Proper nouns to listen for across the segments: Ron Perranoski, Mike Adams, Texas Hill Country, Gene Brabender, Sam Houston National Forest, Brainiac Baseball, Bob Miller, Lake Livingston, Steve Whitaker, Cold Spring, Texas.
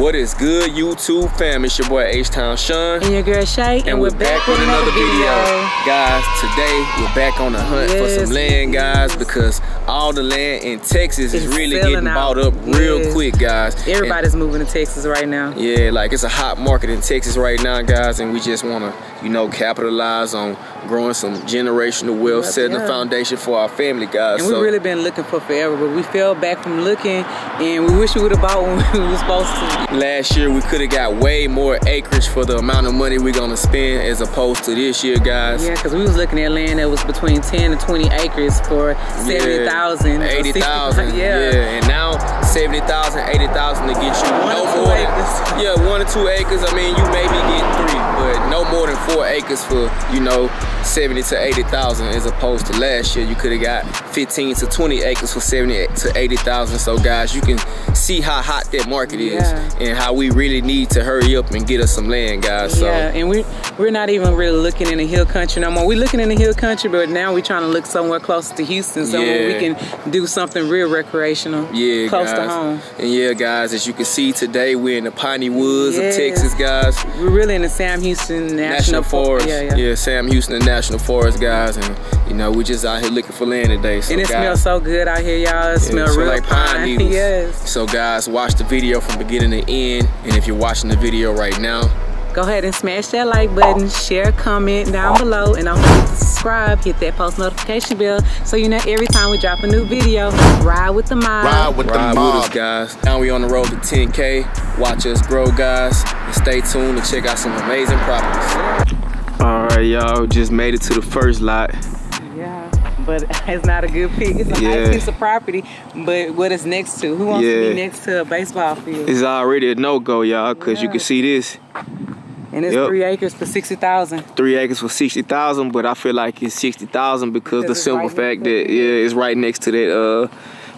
What is good, YouTube fam? It's your boy H-Town Sean. And your girl Shay. And we're back with another video. Guys, today we're back on the hunt for some land, guys, because all the land in Texas is really getting bought up real quick, guys. Everybody's moving to Texas right now. Yeah, like it's a hot market in Texas right now, guys, and we just want to, you know, capitalize on growing some generational wealth, setting the foundation for our family, guys. And we've really been looking for forever, but we fell back from looking, and we wish we would have bought when we were supposed to. Last year, we could have got way more acreage for the amount of money we're going to spend as opposed to this year, guys. Yeah, because we was looking at land that was between 10 and 20 acres for 70,000. 80,000. Yeah. And now 70,000, 80,000 to get you no more than, 1 or 2 acres. I mean, you maybe get 3, but no more than 4 acres for, you know, 70 to 80,000 as opposed to last year. You could have got 15 to 20 acres for 70 to 80,000. So guys, you can see how hot that market is and how we really need to hurry up and get us some land, guys. So. Yeah, and we're not even really looking in the hill country no more. We're looking in the hill country, but now we're trying to look somewhere closer to Houston, somewhere we can do something real recreational, close to home. And yeah, guys, as you can see today, we're in the piney woods of Texas, guys. We're really in the Sam Houston National Forest. Yeah, Sam Houston National Forest, guys, and you know, we just out here looking for land today. So, and it smells so good out here, y'all. It smells real like pine needles. So guys, watch the video from beginning to end, and if you're watching the video right now, go ahead and smash that like button, share, comment down below, and don't forget to subscribe, hit that post notification bell, so you know every time we drop a new video. Ride with the mob. Ride with the mob, guys. Now we on the road to 10K. Watch us grow, guys, and stay tuned to check out some amazing properties. All right, y'all, just made it to the first lot. Yeah, but it's not a good pick. It's a nice piece of property, but what it's next to? Who wants to be next to a baseball field? It's already a no-go, y'all, because you can see this. And it's 3 acres for 60,000. 3 acres for 60,000, but I feel like it's 60,000 because the simple fact that it's right next to that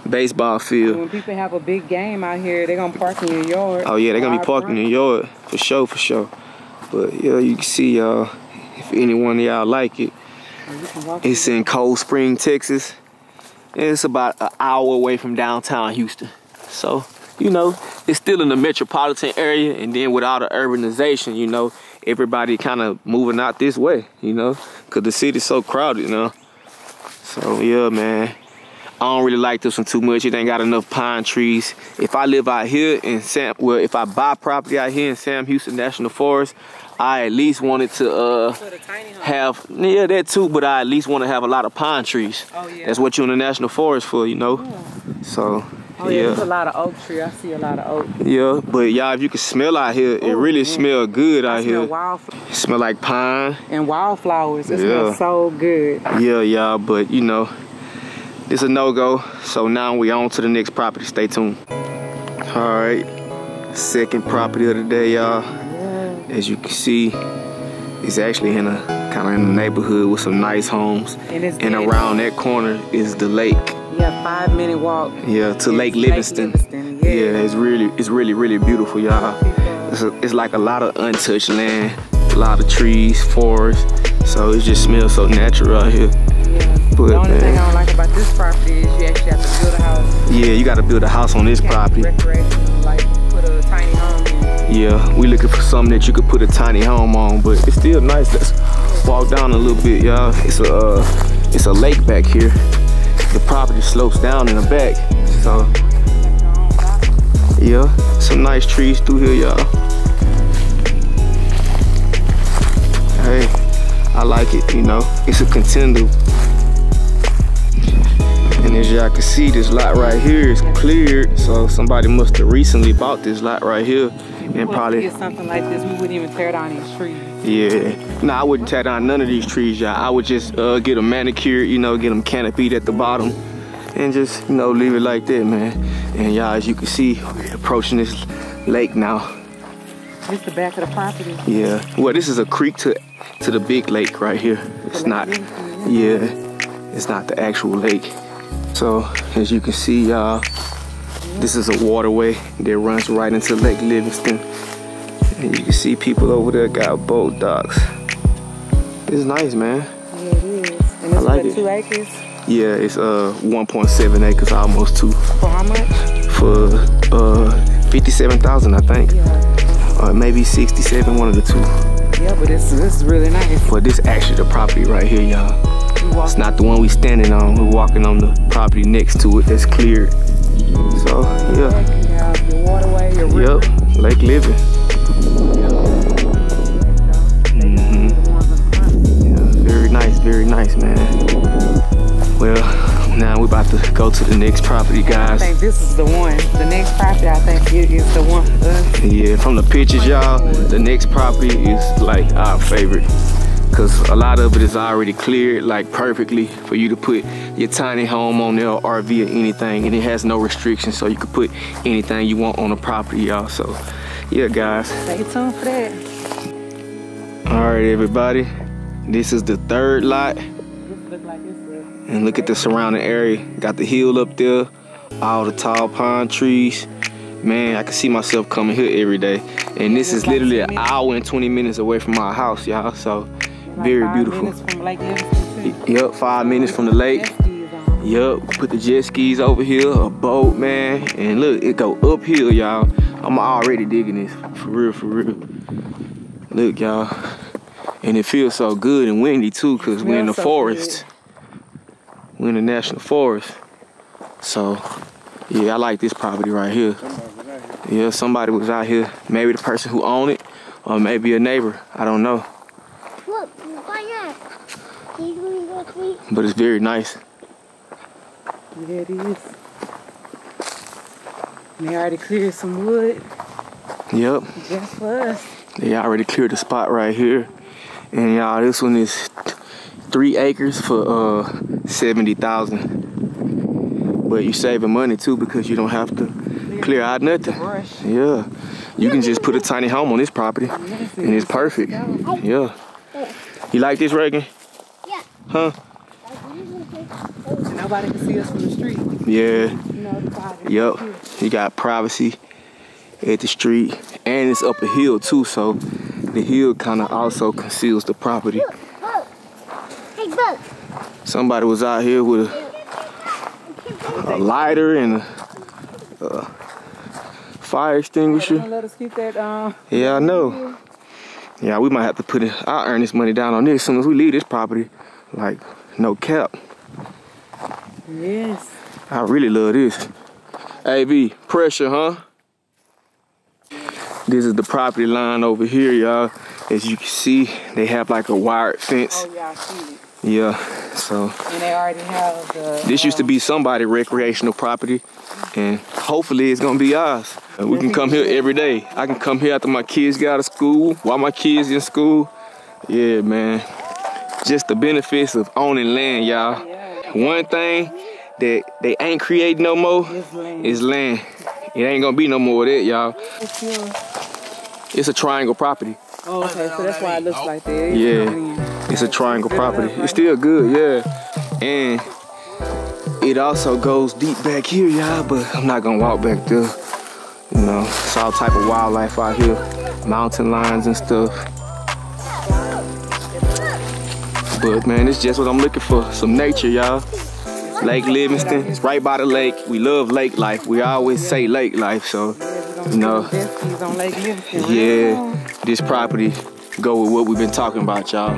baseball field. When people have a big game out here, they're gonna park in your yard. Oh yeah, they're gonna be parking in your yard for sure, for sure. But yeah, you can see, y'all, if anyone of y'all like it, it's in Cold Spring, Texas, and it's about an hour away from downtown Houston. So, you know, it's still in the metropolitan area, and then with all the urbanization, you know, everybody kind of moving out this way, you know, because the city's so crowded now. So, yeah, man, I don't really like this one too much. It ain't got enough pine trees. If I live out here in Sam, well, if I buy property out here in Sam Houston National Forest, I at least wanted to have, that too, but I at least want to have a lot of pine trees. Oh, yeah. That's what you're in the National Forest for, you know? Yeah. So, there's a lot of oak tree. I see a lot of oak. Yeah, but y'all, if you can smell out here, it really smells good out here. It smells like pine. And wildflowers. It smells so good. Yeah, y'all, but you know, it's a no-go. So now we on to the next property. Stay tuned. All right, second property of the day, y'all. As you can see, it's actually in a kind of in the neighborhood with some nice homes. And around that corner is the lake. Yeah, 5-minute walk. Yeah, to Lake Livingston. Yeah, it's really beautiful, y'all. It's like a lot of untouched land, a lot of trees, forest. So it just smells so natural out here. But, the only thing I don't like about this property is you actually have to build a house. Yeah, you got to build a house on this property. Yeah, we looking for something that you could put a tiny home on, but it's still nice. Let's walk down a little bit, y'all. It's a lake back here. The property slopes down in the back, so yeah, some nice trees through here, y'all. Hey, I like it, you know. It's a contender, and as y'all can see, this lot right here is cleared, so somebody must have recently bought this lot right here. And probably get something like this, we wouldn't even tear down these trees. Yeah, no, I wouldn't tear down none of these trees, y'all. I would just get them manicured, you know, get them canopied at the bottom, and just, you know, leave it like that, man. And y'all, as you can see, we're approaching this lake now. This is the back of the property. Yeah, well, this is a creek to the big lake right here. It's not, it's not the actual lake. So as you can see, y'all, this is a waterway that runs right into Lake Livingston. And you can see people over there got boat docks. It's nice, man. Yeah, it is. And it's like 2 acres? Yeah, it's 1.7 acres, almost 2. For how much? For 57,000, I think. Yeah. Or maybe 67, one of the two. Yeah, but this is really nice. But this actually the property right here, y'all. It's not the one we standing on. We're walking on the property next to it that's cleared. So, yeah. Yeah, your waterway, your river. Yep, Lake Livingston. Very nice, man. Well, now we're about to go to the next property, guys. I think this is the one. The next property, I think it is the one for us. Yeah, from the pictures, y'all, the next property is like our favorite. Because a lot of it is already cleared, like perfectly for you to put your tiny home on there, or RV or anything. And it has no restrictions, so you can put anything you want on the property, y'all. So, yeah, guys. Stay tuned for that. All right, everybody. This is the third lot. And look at the surrounding area. Got the hill up there, all the tall pine trees. Man, I can see myself coming here every day. And this is literally an hour and 20 minutes away from my house, y'all. So, very beautiful. Yep, 5 minutes from the lake. Yep, put the jet skis over here, a boat, man. And look, it go uphill, y'all. I'm already digging this, for real, for real. Look, y'all. And it feels so good and windy too, cause we're in the forest. We're in the national forest. So, yeah, I like this property right here. Yeah, somebody was out here. Maybe the person who owned it, or maybe a neighbor. I don't know. Look, why not? But it's very nice. Yeah, it is. They already cleared some wood. Yep. Just for us. They already cleared the spot right here. And y'all, this one is 3 acres for 70,000. But you saving money too, because you don't have to clear out nothing. Yeah, you can just put a tiny home on this property, and it's perfect. Yeah. You like this, Reagan? Yeah. Huh? Nobody can see us from the street. Yeah. Yep. You got privacy at the street, and it's up a hill too, so. The hill kind of also conceals the property. Look, look. Hey, look. Somebody was out here with a lighter and a fire extinguisher. Let us keep that, yeah, I know. Yeah, we might have to put our earnest money down on this as soon as we leave this property. Like, no cap. Yes. I really love this. AB, pressure, huh? This is the property line over here, y'all. As you can see, they have like a wired fence. Oh, yeah, I see it. Yeah, so. And they already have the... This used to be somebody's recreational property, and hopefully it's gonna be ours. We can come here every day. I can come here after my kids get out of school, while my kids in school. Yeah, man. Just the benefits of owning land, y'all. Yeah. One thing that they ain't creating no more is land. It ain't gonna be no more of that, y'all. It's a triangle property. Oh, okay, so that's why it looks like that. Yeah, it's a triangle property. It's still good, yeah. And it also goes deep back here, y'all, but I'm not gonna walk back there. You know, it's all type of wildlife out here. Mountain lions and stuff. But man, it's just what I'm looking for, some nature, y'all. Lake Livingston, it's right by the lake. We love lake life. We always say lake life, so, you know. Yeah, this property go with what we've been talking about, y'all.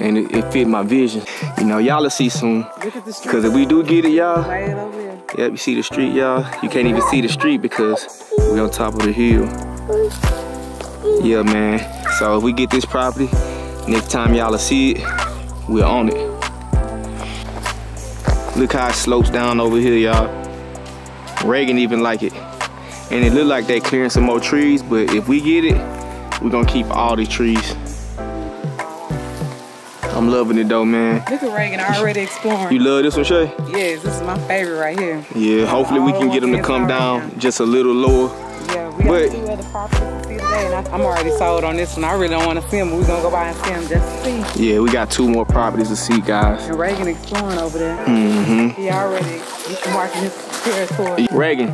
And it fit my vision. You know, y'all will see soon. Because if we do get it, y'all, yep, you see the street, y'all. You can't even see the street because we're on top of the hill. Yeah, man. So if we get this property, next time y'all will see it, we're on it. Look how it slopes down over here, y'all. Reagan even like it. And it look like they clearing some more trees, but if we get it, we're gonna keep all these trees. I'm loving it though, man. Look at Reagan already exploring. You love this one, Shay? Yes, this is my favorite right here. Yeah, hopefully we can get them to come down just a little lower. Yeah, we got 2 other properties to see today, and I'm already sold on this one. I really don't want to see them, but we're going to go by and see them just to see. Yeah, we got 2 more properties to see, guys. And Reagan exploring over there. Mm-hmm. He already marking his territory. Reagan,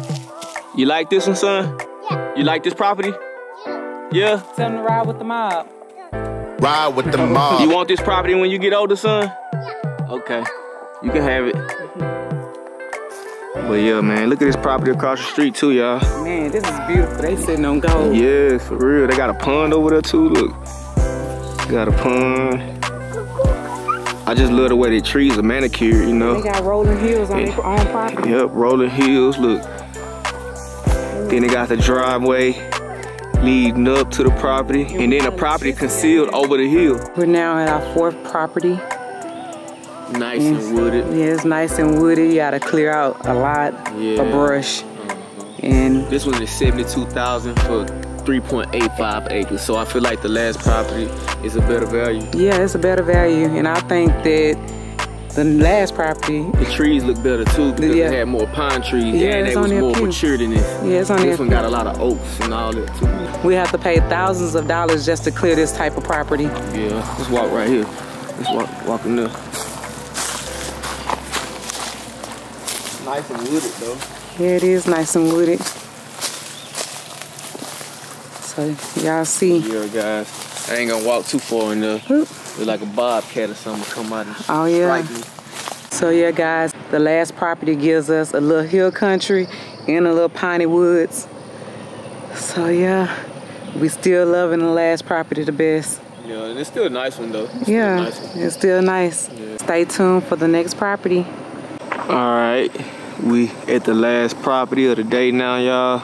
you like this one, son? Yeah. You like this property? Yeah. Yeah? Tell him to ride with the mob. Yeah. Ride with the mob. You want this property when you get older, son? Yeah. Okay. You can have it. But yeah, man, look at this property across the street too, y'all. Man, this is beautiful. They sitting on gold. Yeah, for real. They got a pond over there too, look. Got a pond. I just love the way the trees are manicured, you know. They got rolling hills on their own property. Yep, rolling hills, look. Then they got the driveway leading up to the property, and then the property concealed over the hill. We're now at our fourth property. Nice and wooded. Yeah, it's nice and wooded. You gotta clear out a lot of brush. And this one is $72,000 for 3.85 acres. So I feel like the last property is a better value. Yeah, it's a better value. And I think that the last property, the trees look better too, because it had more pine trees. Yeah, and they was more mature than this. Yeah, it's on this one got a lot of oaks and all that too. We have to pay thousands of dollars just to clear this type of property. Yeah, let's walk right here. Let's walk in there. Nice and wooded though. Yeah, it is nice and wooded. So y'all see. Yeah, guys. I ain't gonna walk too far in there. It's like a bobcat or something come out and strike me. So yeah, guys, the last property gives us a little hill country and a little piney woods. So yeah, we still loving the last property the best. Yeah, and it's still a nice one though. It's it's still nice. Yeah. Stay tuned for the next property. All right, we at the last property of the day now, y'all.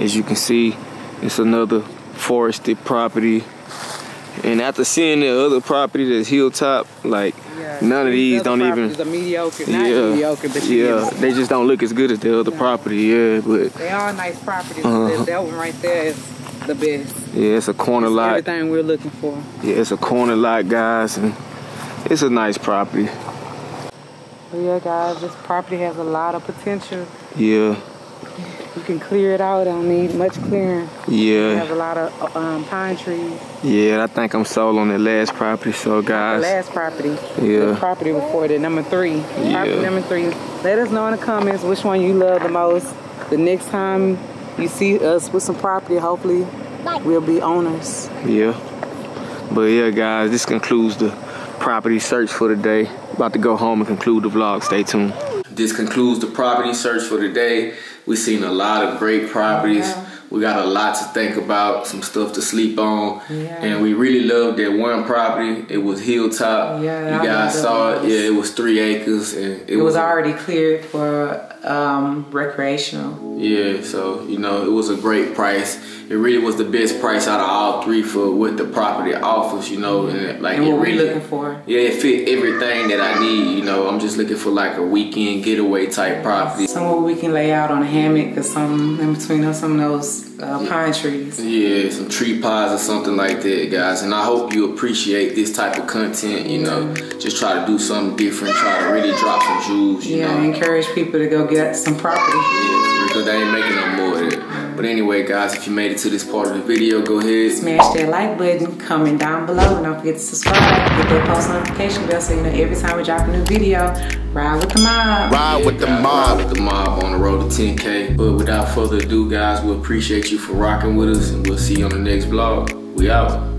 As you can see, it's another forested property, and after seeing the other property that's hilltop, like none of these don't even. Are mediocre, not mediocre, but they just don't look as good as the other property. Yeah, but they are nice properties. That one right there is the best. Yeah, it's a corner lot. Everything we're looking for. Yeah, it's a corner lot, guys, and it's a nice property. But yeah, guys, this property has a lot of potential. Yeah. You can clear it out. I don't need much clearing. Yeah. We have a lot of pine trees. Yeah, I think I'm sold on the last property, so guys. The last property. Yeah. The property before that, number three. Yeah. Property number three. Let us know in the comments which one you love the most. The next time you see us with some property, hopefully we'll be owners. Yeah. But yeah, guys, this concludes the property search for the day. About to go home and conclude the vlog. Stay tuned. This concludes the property search for the day. We've seen a lot of great properties. Yeah. We got a lot to think about, some stuff to sleep on. Yeah. And we really loved that one property. It was hilltop. Yeah, you guys saw it. Yeah, it was 3 acres. And it was already cleared for recreational. Yeah, so, you know, it was a great price. It really was the best price out of all three for what the property offers, you know. And like, and what we're looking for. Yeah, it fit everything that I need, you know. I'm just looking for like a weekend getaway type property. Somewhere we can lay out on a hammock or something in between us, some of those pine trees. Yeah, some tree pies or something like that, guys. And I hope you appreciate this type of content, you know. Just try to do something different, try to really drop some jewels, you know. Yeah, encourage people to go get some property. Yeah, because they ain't making no more of it. But anyway, guys, if you made it to this part of the video, go ahead. Smash that like button, comment down below, and don't forget to subscribe. Hit that post notification bell so you know every time we drop a new video. Ride with the mob. Ride with the mob. Ride with the mob on the road to 10K. But without further ado, guys, we appreciate you for rocking with us, and we'll see you on the next vlog. We out.